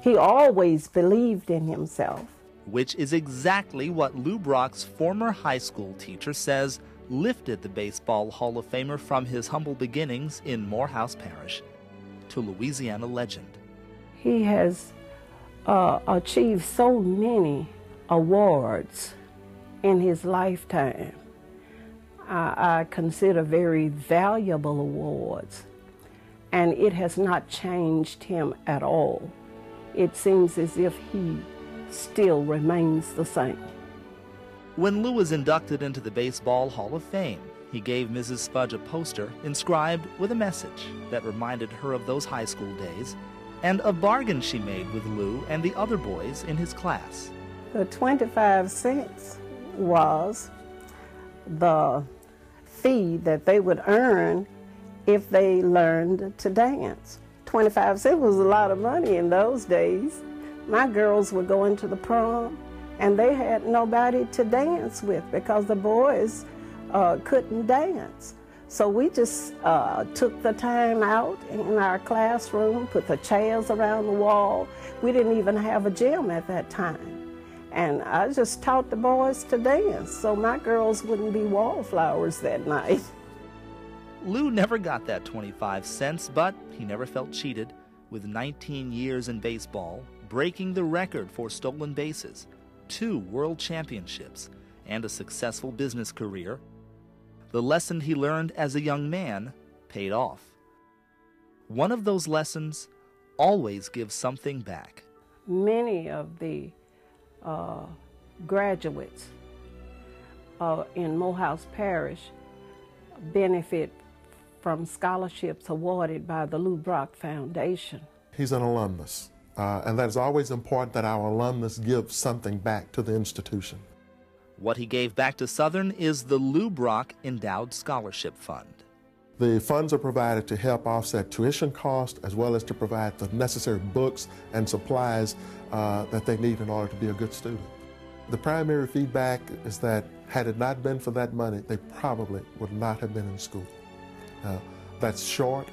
He always believed in himself. Which is exactly what Lou Brock's former high school teacher says lifted the Baseball Hall of Famer from his humble beginnings in Morehouse Parish to Louisiana legend. He has achieved so many awards in his lifetime. I consider very valuable awards, and it has not changed him at all. It seems as if he still remains the same. When Lou was inducted into the Baseball Hall of Fame, he gave Mrs. Fudge a poster inscribed with a message that reminded her of those high school days and a bargain she made with Lou and the other boys in his class. The 25 cents was the fee that they would earn if they learned to dance. 25 cents was a lot of money in those days. My girls were going to the prom, and they had nobody to dance with because the boys couldn't dance. So we just took the time out in our classroom, put the chairs around the wall. We didn't even have a gym at that time. And I just taught the boys to dance so my girls wouldn't be wallflowers that night. Lou never got that 25 cents, but he never felt cheated, with 19 years in baseball, breaking the record for stolen bases, 2 world championships, and a successful business career. The lesson he learned as a young man paid off. One of those lessons: always give something back. Many of the graduates in Morehouse Parish benefit from scholarships awarded by the Lou Brock Foundation. He's an alumnus, and that is always important, that our alumnus give something back to the institution. What he gave back to Southern is the Lou Brock Endowed Scholarship Fund. The funds are provided to help offset tuition costs, as well as to provide the necessary books and supplies that they need in order to be a good student. The primary feedback is that had it not been for that money, they probably would not have been in school. That's short,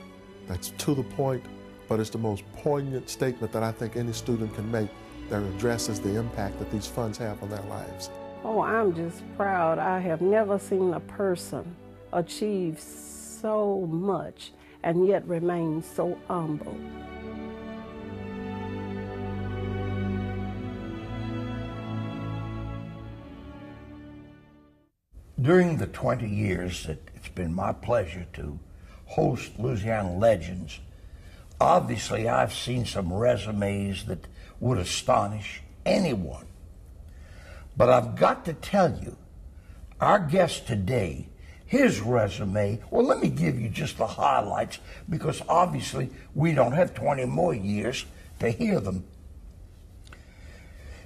that's to the point, but it's the most poignant statement that I think any student can make that addresses the impact that these funds have on their lives. Oh, I'm just proud. I have never seen a person achieve so much and yet remain so humble. During the 20 years that it's been my pleasure to host Louisiana Legends, obviously I've seen some resumes that would astonish anyone. But I've got to tell you, our guest today, his resume, well, let me give you just the highlights, because obviously we don't have 20 more years to hear them.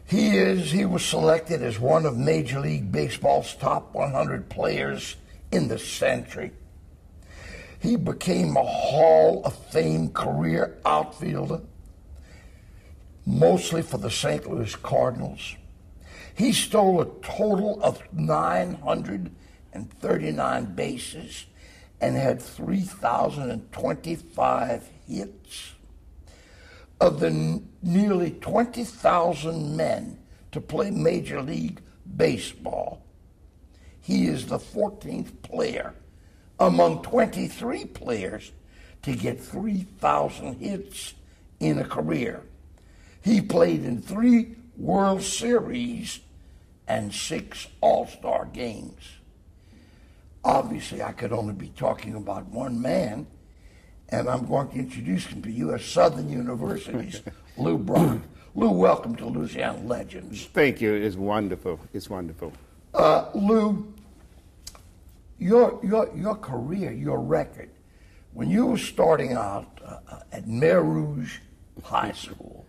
He was selected as one of Major League Baseball's top 100 players in the century. He became a Hall of Fame career outfielder, mostly for the St. Louis Cardinals. He stole a total of 939 bases and had 3,025 hits. Of the nearly 20,000 men to play Major League Baseball, he is the 14th player among 23 players to get 3,000 hits in a career. He played in 3 World Series and 6 All-Star games. Obviously, I could only be talking about one man, and I'm going to introduce him to you as Southern University's Lou Brock. Lou, welcome to Louisiana Legends. Thank you. It's wonderful. It's wonderful. Lou, your career, your record, when you were starting out at Mer Rouge High School,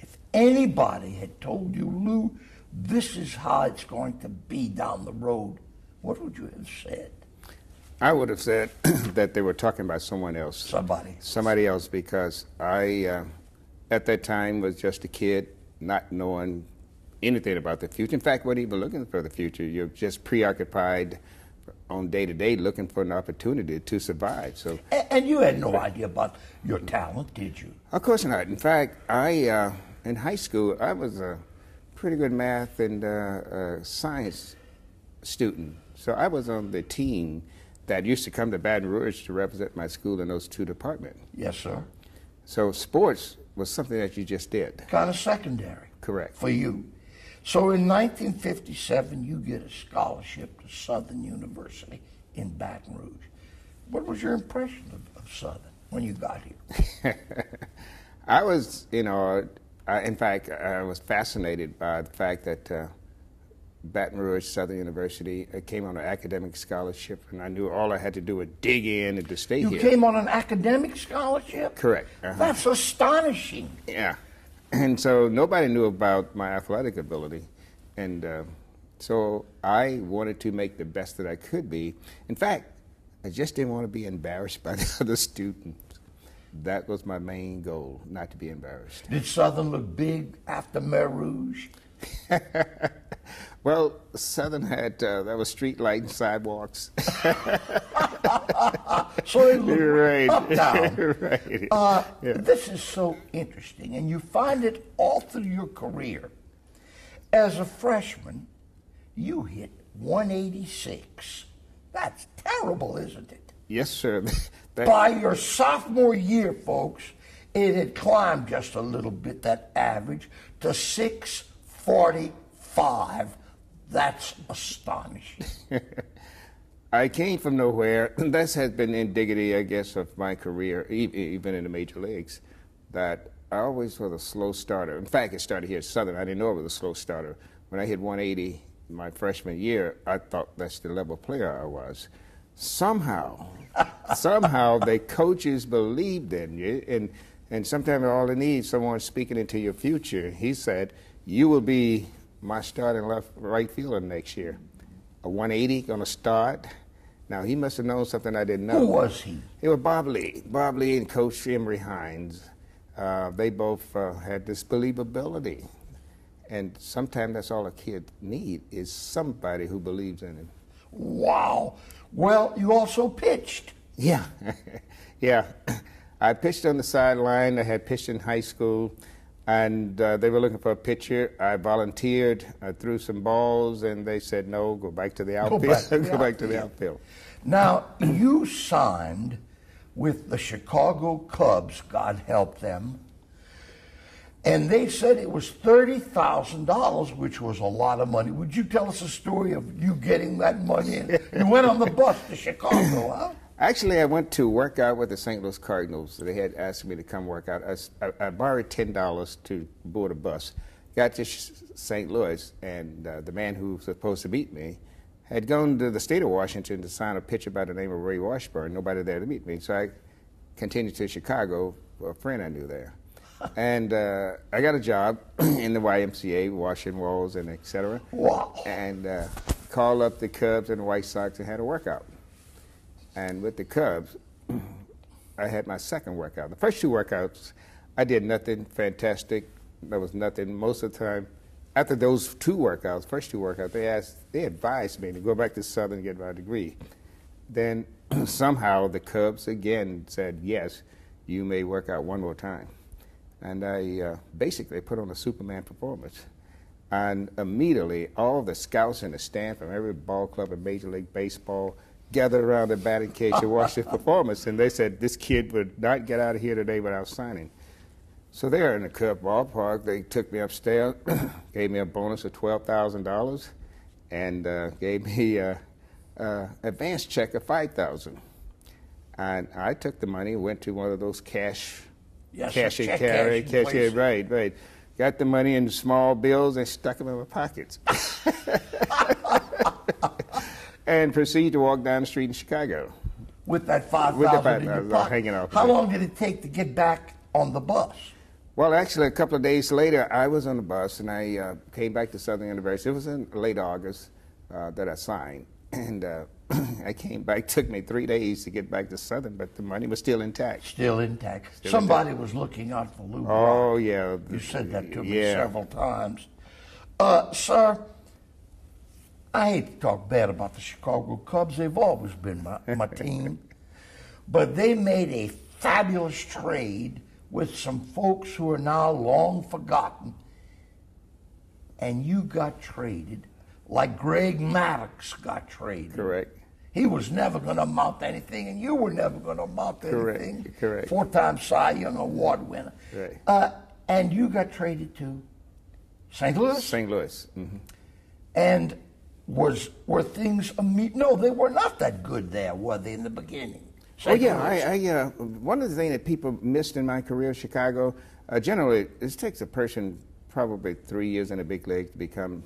if anybody had told you, Lou, this is how it's going to be down the road, what would you have said? I would have said that they were talking about someone else. Somebody else, because I, at that time, was just a kid, not knowing anything about the future. In fact, wasn't even looking for the future. You're just preoccupied on day-to-day looking for an opportunity to survive. So, and you had no idea about your talent, did you? Of course not. In fact, I in high school, I was a pretty good math and science student. So I was on the team that used to come to Baton Rouge to represent my school in those two departments. Yes, sir. So sports was something that you just did. Kind of secondary. Correct. For you. So in 1957, you get a scholarship to Southern University in Baton Rouge. What was your impression of Southern when you got here? I was, you know, in fact, I was fascinated by the fact that Baton Rouge Southern University, I came on an academic scholarship, and I knew all I had to do was dig in and to stay here. You came on an academic scholarship? Correct. Uh-huh. That's astonishing. Yeah. And so nobody knew about my athletic ability, and so I wanted to make the best that I could be. In fact, I just didn't want to be embarrassed by the other students. That was my main goal, not to be embarrassed. Did Southern look big after Mer Rouge? Well, Southern had, that was street light and sidewalks. So it looked right up down. Right. Yeah. This is so interesting, and you find it all through your career. As a freshman, you hit 186. That's terrible, isn't it? Yes, sir. By your sophomore year, folks, it had climbed just a little bit, that average, to 645. That's astonishing. I came from nowhere. This has been indicative, I guess, of my career, even in the major leagues, that I always was a slow starter. In fact, it started here at Southern. I didn't know it was a slow starter. When I hit 180 my freshman year, I thought that's the level player I was. Somehow the coaches believed in you, and sometimes all they need is someone speaking into your future. He said, you will be my starting right fielder next year. A 180 going to start. Now, he must have known something I didn't know. Who was he? It was Bob Lee. Bob Lee and Coach Emory Hines. They both had this believability. And sometimes that's all a kid needs is somebody who believes in him. Wow. Well, you also pitched. Yeah. Yeah. I pitched on the sideline. I had pitched in high school. And they were looking for a pitcher. I volunteered. I threw some balls, and they said, no, go back to the outfield. Go back to the outfield. Now, you signed with the Chicago Cubs, God help them, and they said it was $30,000, which was a lot of money. Would you tell us a story of you getting that money? You went on the bus to Chicago, huh? Actually, I went to work out with the St. Louis Cardinals. They had asked me to come work out. I borrowed $10 to board a bus. Got to St. Louis, and the man who was supposed to meet me had gone to the state of Washington to sign a pitcher by the name of Ray Washburn. Nobody there to meet me. So I continued to Chicago, a friend I knew there. And I got a job in the YMCA, washing walls and et cetera. Wow. And called up the Cubs and the White Sox and had a workout. And with the Cubs, I had my second workout. The first two workouts, I did nothing fantastic. There was nothing most of the time. After those two workouts, first two workouts, they advised me to go back to Southern and get my degree. Then somehow the Cubs again said, yes, you may work out one more time. And I basically put on a Superman performance. And immediately, all the scouts in the stand from every ball club in Major League Baseball gathered around the batting cage to watch his performance, and they said this kid would not get out of here today without signing. So there in the Cub ballpark, they took me upstairs, gave me a bonus of $12,000, and gave me an advance check of $5,000. And I took the money, went to one of those cash and carry, got the money in small bills and stuck them in my pockets. And proceed to walk down the street in Chicago. With that $5,000 hanging out. How long did it take to get back on the bus? Well, actually, a couple of days later, I was on the bus, and I came back to Southern University. It was in late August that I signed. And I came back. It took me 3 days to get back to Southern, but the money was still intact. Still intact. Somebody was looking out for Lou Brock. Oh, yeah. You said that to me several times. Sir, I hate to talk bad about the Chicago Cubs. They've always been my team. But they made a fabulous trade with some folks who are now long forgotten. And you got traded like Greg Maddox got traded. Correct. He was never going to amount to anything, and you were never going to amount to anything. Correct, correct. Four-time Cy Young Award winner. Right. And you got traded to St. Louis? St. Louis. Mm-hmm. And were things no, they were not that good there, were they, in the beginning? Well, yeah, one of the things that people missed in my career in Chicago, generally, it takes a person probably 3 years in the big league to become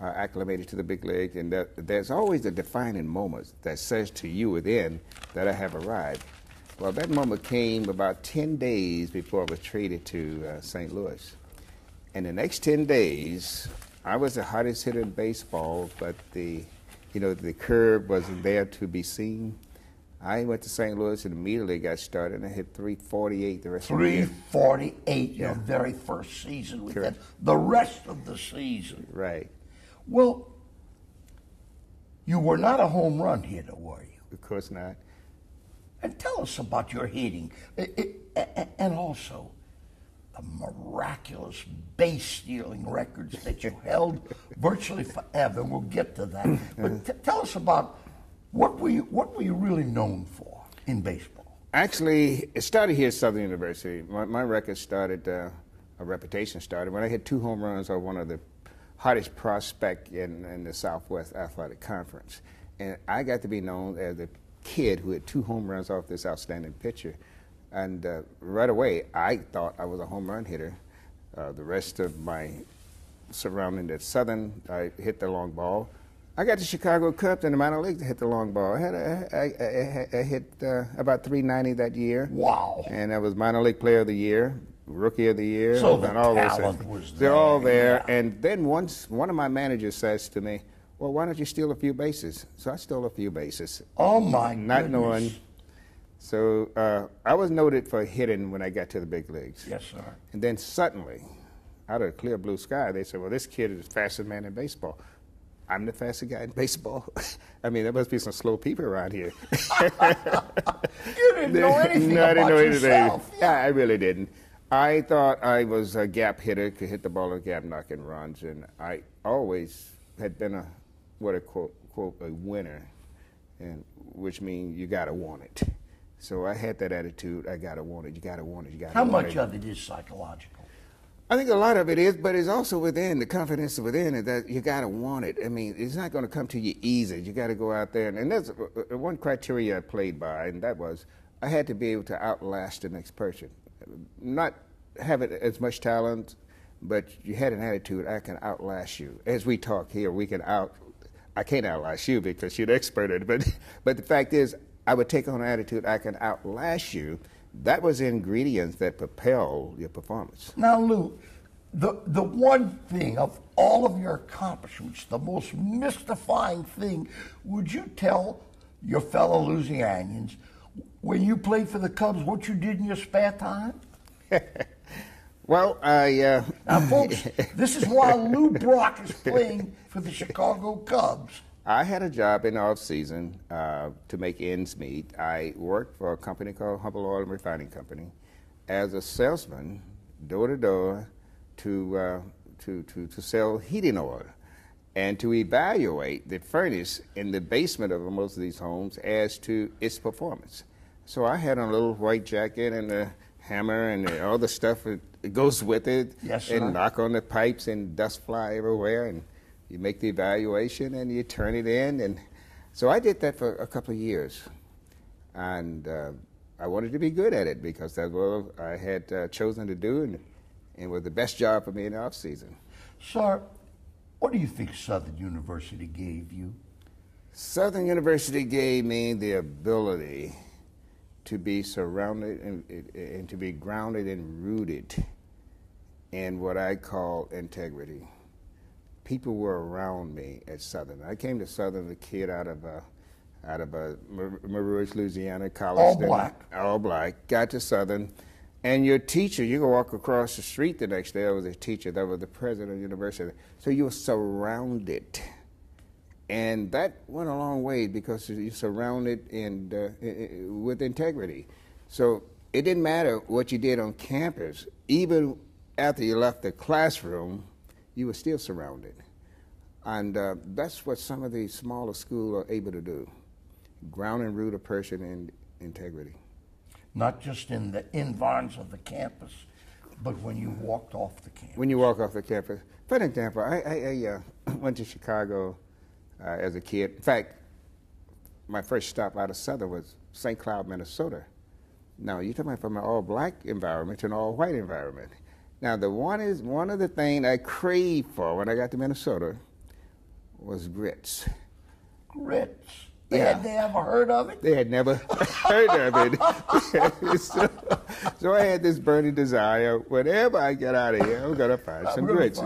acclimated to the big league, and there's always a defining moment that says to you within that I have arrived. Well, that moment came about 10 days before I was traded to St. Louis. And the next 10 days, I was the hottest hitter in baseball, but the curve wasn't there to be seen. I went to St. Louis and immediately got started, and I hit 348 the rest of the year. 348, your very first season with that. The rest of the season. Right. Well, you were not a home run hitter, were you? Of course not. And tell us about your hitting, and also the miraculous base-stealing records that you held virtually forever. We'll get to that. But tell us about what were you really known for in baseball? Actually, it started here at Southern University. My record started, a reputation started. When I hit 2 home runs, I was one of the hottest prospect in the Southwest Athletic Conference. And I got to be known as the kid who hit 2 home runs off this outstanding pitcher. And right away, I thought I was a home run hitter. The rest of my surrounding at Southern, I hit the long ball. I got to Chicago Cubs in the minor leagues to hit the long ball. I hit about 390 that year. Wow. And I was minor league player of the year, rookie of the year. So the talent was there. They're all there. Yeah. And then once one of my managers says to me, well, why don't you steal a few bases? So I stole a few bases. Oh, my goodness. Not knowing. So I was noted for hitting when I got to the big leagues. Yes, sir. And then suddenly, out of the clear blue sky, they said, well, this kid is the fastest man in baseball. I'm the fastest guy in baseball. I mean, there must be some slow people around here. You didn't know anything about yourself. Yeah, I really didn't. I thought I was a gap hitter, could hit the ball in gap, knock and runs, and I always had been a, what a quote, a winner, and which means you gotta want it. So I had that attitude, I gotta want it, you gotta want it, you gotta want it. How much of it is psychological? I think a lot of it is, but it's also within, the confidence within it, that you gotta want it. I mean, it's not gonna come to you easy. You gotta go out there, and that's one criteria I played by, and that was, I had to be able to outlast the next person. Not have it as much talent, but you had an attitude, I can outlast you. As we talk here, I can't outlast you because you're the expert at it, but the fact is, I would take on an attitude, I can outlast you. That was the ingredients that propelled your performance. Now, Lou, the one thing of all of your accomplishments, the most mystifying thing, would you tell your fellow Louisianians when you played for the Cubs what you did in your spare time? Well, now, folks, this is why Lou Brock is playing for the Chicago Cubs. I had a job in the off-season to make ends meet. I worked for a company called Humble Oil and Refining Company as a salesman, door-to-door, to sell heating oil and to evaluate the furnace in the basement of most of these homes as to its performance. So I had on a little white jacket and a hammer and all the stuff that goes with it, and knock on the pipes and dust fly everywhere. And you make the evaluation and you turn it in. And so I did that for a couple of years. And I wanted to be good at it because that's what I had chosen to do, and was the best job for me in the off season. Sir, what do you think Southern University gave you? Southern University gave me the ability to be surrounded and to be grounded and rooted in what I call integrity. People were around me at Southern. I came to Southern, a kid out of Mer Rouge, Louisiana college. All black. All black. Got to Southern, and your teacher, you could walk across the street the next day. I was a teacher. That was the president of the university. So you were surrounded, And that went a long way because you surround it and, with integrity. So it didn't matter what you did on campus. Even after you left the classroom, you were still surrounded. And that's what some of the smaller schools are able to do, ground and root a person in integrity. Not just in the environs of the campus, but when you walked off the campus. When you walk off the campus. For an example, I went to Chicago as a kid. In fact, my first stop out of Southern was St. Cloud, Minnesota. Now, you're talking about from an all-black environment to an all-white environment. Now, one of the things I craved for when I got to Minnesota was grits. Grits? Had they ever heard of it? They had never heard of it. So I had this burning desire, whenever I get out of here, I'm going to find some grits.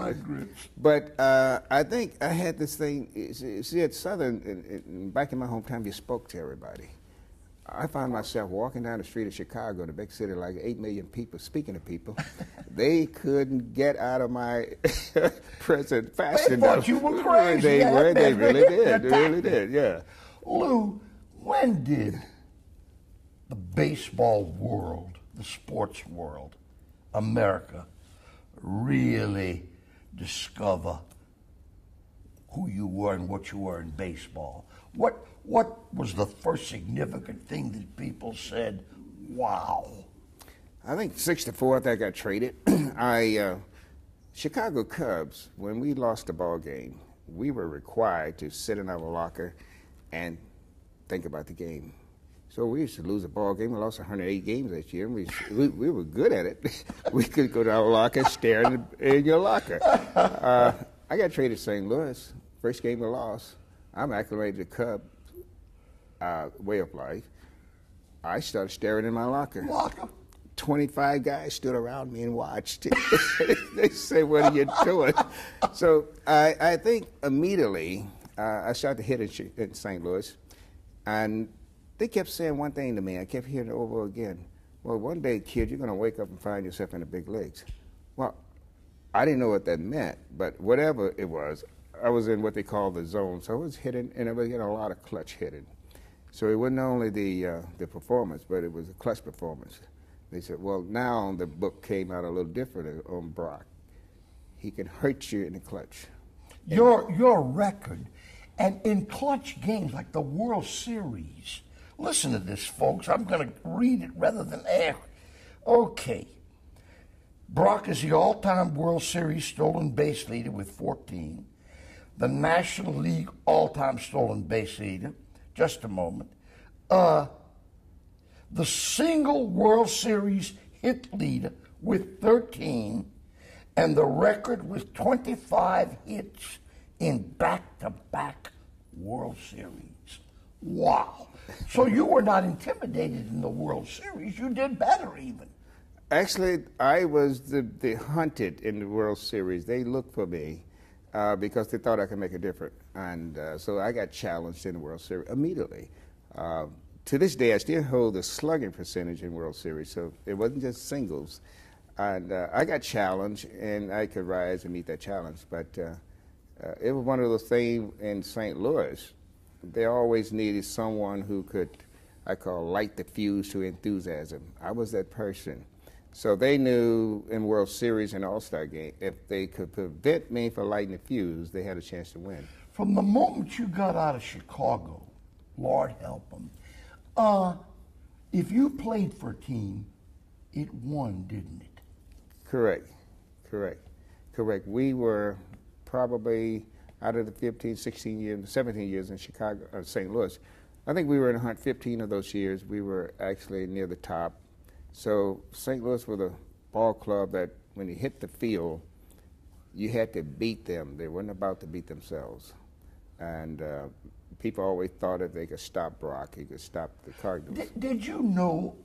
But I think I had this thing, see at Southern, back in my hometown, you spoke to everybody. I found myself walking down the street of Chicago, the big city, like 8 million people, speaking to people. They couldn't get out of my presence fast enough. They thought you were crazy. They really did. They really did, yeah. Lou, when did the baseball world, the sports world, America, really discover who you were and what you were in baseball? What was the first significant thing that people said, wow? I think 64, I got traded. Chicago Cubs, when we lost the ball game, we were required to sit in our locker and think about the game. So we used to lose a ball game. We lost 108 games that year, and we were good at it. We could go to our locker, stare in your locker. I got traded to St. Louis. First game we lost. I'm acclimated to Cub way of life. I started staring in my locker. 25 guys stood around me and watched. They say, what are you doing? So I think immediately, I started to hit in St. Louis, and they kept saying one thing to me. I kept hearing it over again. Well, one day, kid, you're going to wake up and find yourself in the big leagues. Well, I didn't know what that meant, but whatever it was, I was in what they call the zone. So I was hitting, and I was getting a lot of clutch hitting. So it wasn't only the performance, but it was a clutch performance. They said, well, now the book came out a little different on Brock. He can hurt you in the clutch. Your record, and in clutch games like the World Series, listen to this, folks. I'm going to read it rather than ask. Okay. Brock is the all-time World Series stolen base leader with 14. The National League all-time stolen base leader. Just a moment. The single World Series hit leader with 13. And the record was 25 hits in back-to-back World Series. Wow. So you were not intimidated in the World Series. You did better even. Actually, I was the hunted in the World Series. They looked for me because they thought I could make a difference. And so I got challenged in the World Series immediately. To this day, I still hold the slugging percentage in World Series, so it wasn't just singles. And I got challenged, and I could rise and meet that challenge. But it was one of those things in St. Louis. They always needed someone who could, I call, light the fuse to enthusiasm. I was that person. So they knew in World Series and All-Star Game, if they could prevent me from lighting the fuse, they had a chance to win. From the moment you got out of Chicago, Lord help them, if you played for a team, it won, didn't it? Correct. We were probably out of the 15, 16 years, 17 years in Chicago, or St. Louis. I think we were in 115 of those years. We were actually near the top. So St. Louis was a ball club that when you hit the field, you had to beat them. They weren't about to beat themselves. And people always thought if they could stop Brock, he could stop the Cardinals. Did you know,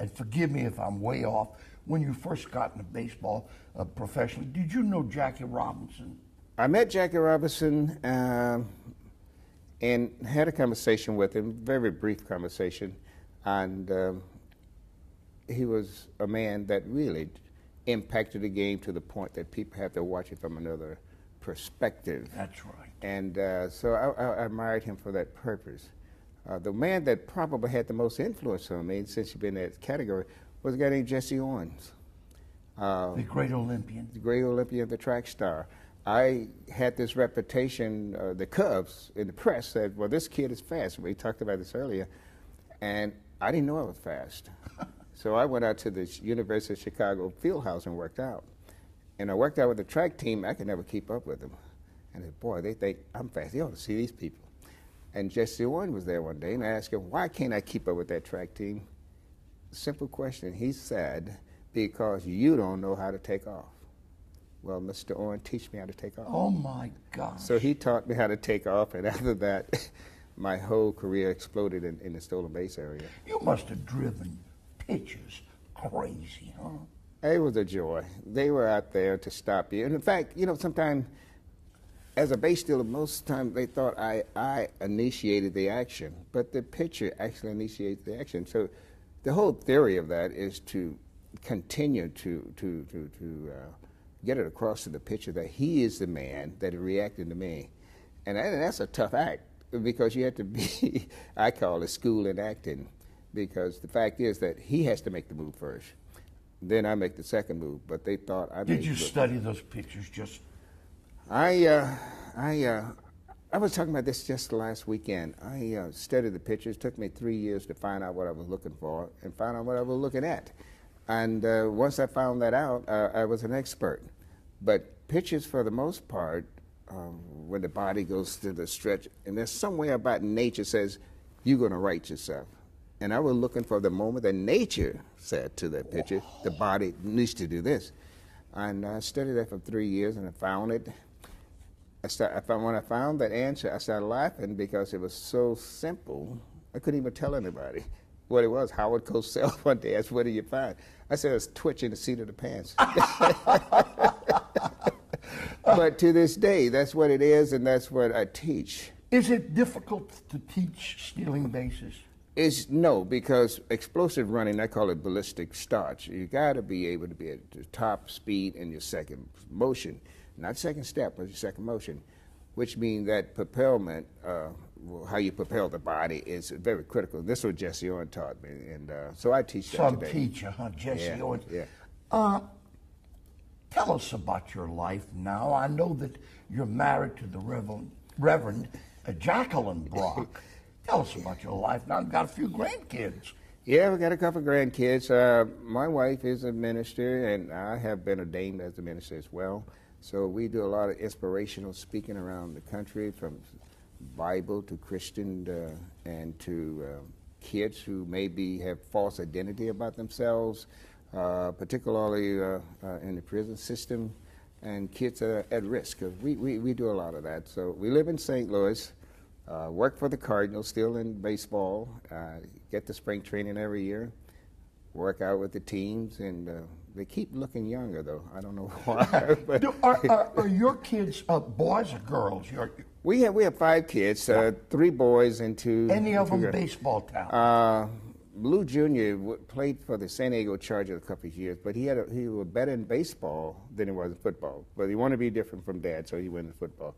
and forgive me if I'm way off, when you first got into baseball professionally, did you know Jackie Robinson? I met Jackie Robinson and had a conversation with him, very brief conversation, and he was a man that really impacted the game to the point that people had to watch it from another perspective. That's right. And so I admired him for that purpose. The man that probably had the most influence on me, since you've been in that category, was a guy named Jesse Owens. The great Olympian. The great Olympian, the track star. I had this reputation, the Cubs in the press said, well, this kid is fast. We talked about this earlier. And I didn't know I was fast. So I went out to the University of Chicago Fieldhouse and worked out. And I worked out with the track team. I could never keep up with them. And I said, boy, they think I'm fast. They ought to see these people. And Jesse Owens was there one day, and I asked him, why can't I keep up with that track team? Simple question. He said, because you don't know how to take off. Well, Mr. Owens, teach me how to take off. Oh, my gosh. So he taught me how to take off, and after that, my whole career exploded in the stolen base area. You must have driven pitchers crazy, huh? It was a joy. They were out there to stop you. And in fact, you know, sometimes as a base stealer, most times they thought I initiated the action, but the pitcher actually initiates the action. So the whole theory of that is to continue to get it across to the pitcher that he is the man that reacted to me. And that's a tough act, because you have to be, I call it school in acting, because the fact is that he has to make the move first. Then I make the second move, but they thought I made. Did you study those pictures just? I was talking about this just last weekend. I studied the pictures. It took me 3 years to find out what I was looking for and find out what I was looking at. And once I found that out, I was an expert. But pictures, for the most part, when the body goes through the stretch, and there's some way about nature says, you're going to right yourself. And I was looking for the moment that nature said to that picture, the body needs to do this. And I studied that for 3 years, and I found it. When I found that answer, I started laughing because it was so simple, I couldn't even tell anybody what it was. Howard Cosell one day asked, what did you find? I said, it was twitch in the seat of the pants. But to this day, that's what it is, and that's what I teach. Is it difficult to teach stealing bases? No, because explosive running, I call it ballistic starch. You got to be able to be at the top speed in your second motion, not second step, but your second motion, which means that propelment, how you propel the body, is very critical. This is what Jesse Owens taught me, and so I teach that today. Some teacher, huh? Jesse Owens. Yeah. Tell us about your life now. I know that you're married to the Reverend Jacqueline Brock. Tell us about your life now. I've got a few grandkids. Yeah, we've got a couple of grandkids. My wife is a minister, and I have been ordained as a minister as well. So we do a lot of inspirational speaking around the country, from Bible to Christian and to kids who maybe have false identity about themselves, particularly in the prison system, and kids that are at risk. We do a lot of that. So we live in St. Louis. Work for the Cardinals, still in baseball, get the spring training every year, work out with the teams, and they keep looking younger, though. I don't know why. But are your kids boys or girls? We have 5 kids, 3 boys and 2 girls. Any of them baseball talent? Lou Jr. played for the San Diego Chargers a couple of years, but he was better in baseball than he was in football. But he wanted to be different from Dad, so he went into football.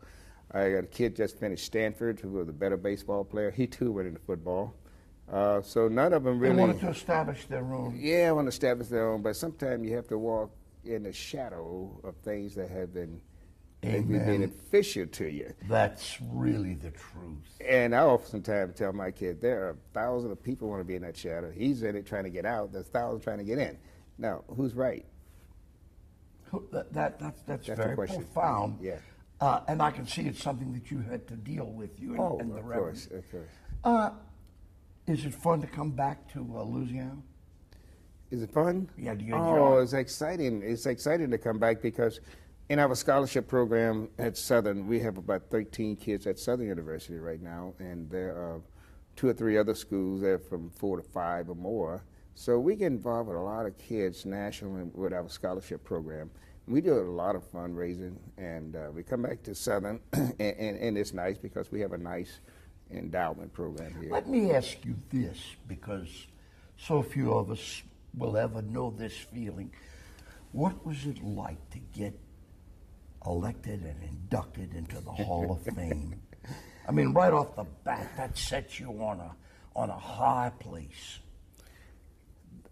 I got a kid just finished Stanford, who was a better baseball player. He, too, went into football. So none of them really... They wanted to establish their own. Yeah, want to establish their own, but sometimes you have to walk in the shadow of things that have been maybe beneficial to you. That's really the truth. And I oftentimes tell my kid, there are thousands of people who want to be in that shadow. He's in it trying to get out. There's thousands trying to get in. Now, who's right? That's very profound. Yeah. And I can see it's something that you had to deal with, you and the Reverend. Of course. Is it fun to come back to Louisiana? Is it fun? Yeah, do you enjoy it? It's exciting. It's exciting to come back because in our scholarship program at Southern, we have about 13 kids at Southern University right now, and there are 2 or 3 other schools that are from 4 to 5 or more. So we get involved with a lot of kids nationally with our scholarship program. We do a lot of fundraising, and we come back to Southern, and it's nice because we have a nice endowment program here. Let me ask you this, because so few of us will ever know this feeling. What was it like to get elected and inducted into the Hall of Fame. I mean, right off the bat, that sets you on a high place.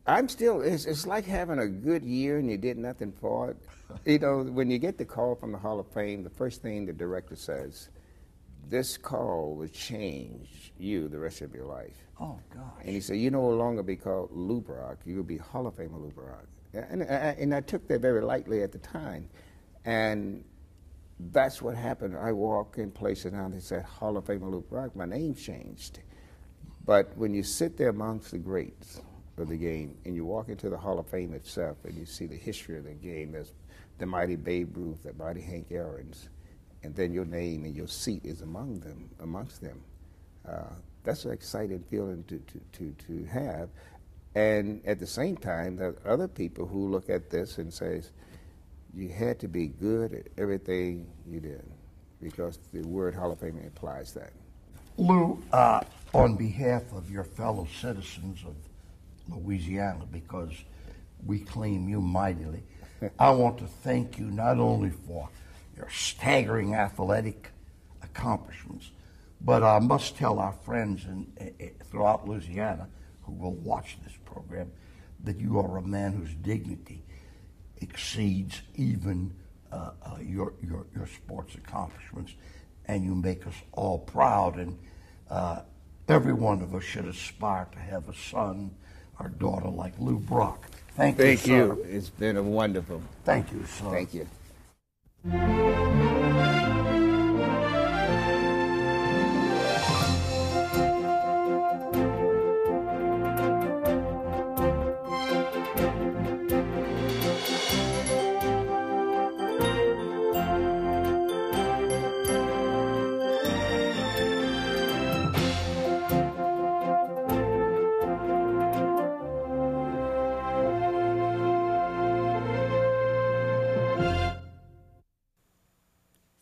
I'm still, it's like having a good year and you did nothing for it. You know, when you get the call from the Hall of Fame, the first thing the director says, this call will change you the rest of your life. Oh, gosh. And he said, you no longer be called Lou Brock, you'll be Hall of Famer Lou Brock. And I took that very lightly at the time. And that's what happened. I walk in places now, they said, Hall of Famer Lou Brock, my name changed. But when you sit there amongst the greats of the game, and you walk into the Hall of Fame itself, and you see the history of the game, there's the mighty Babe Ruth, the mighty Hank Aaron's, and then your name and your seat is among them, amongst them. That's an exciting feeling to have. And at the same time, there are other people who look at this and say, you had to be good at everything you did, because the word Hall of Fame implies that. Lou, on behalf of your fellow citizens of Louisiana, because we claim you mightily, I want to thank you not only for your staggering athletic accomplishments, but I must tell our friends throughout Louisiana who will watch this program that you are a man whose dignity exceeds even your sports accomplishments, and you make us all proud, and every one of us should aspire to have a son or daughter like Lou Brock. Thank you, sir. Thank you. It's been wonderful. Thank you, sir. Thank you.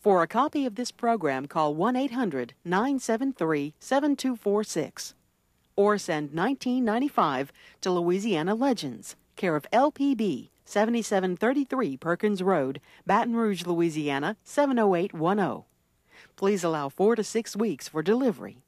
For a copy of this program, call 1-800-973-7246 or send $19.95 to Louisiana Legends, care of LPB, 7733 Perkins Road, Baton Rouge, Louisiana, 70810. Please allow 4 to 6 weeks for delivery.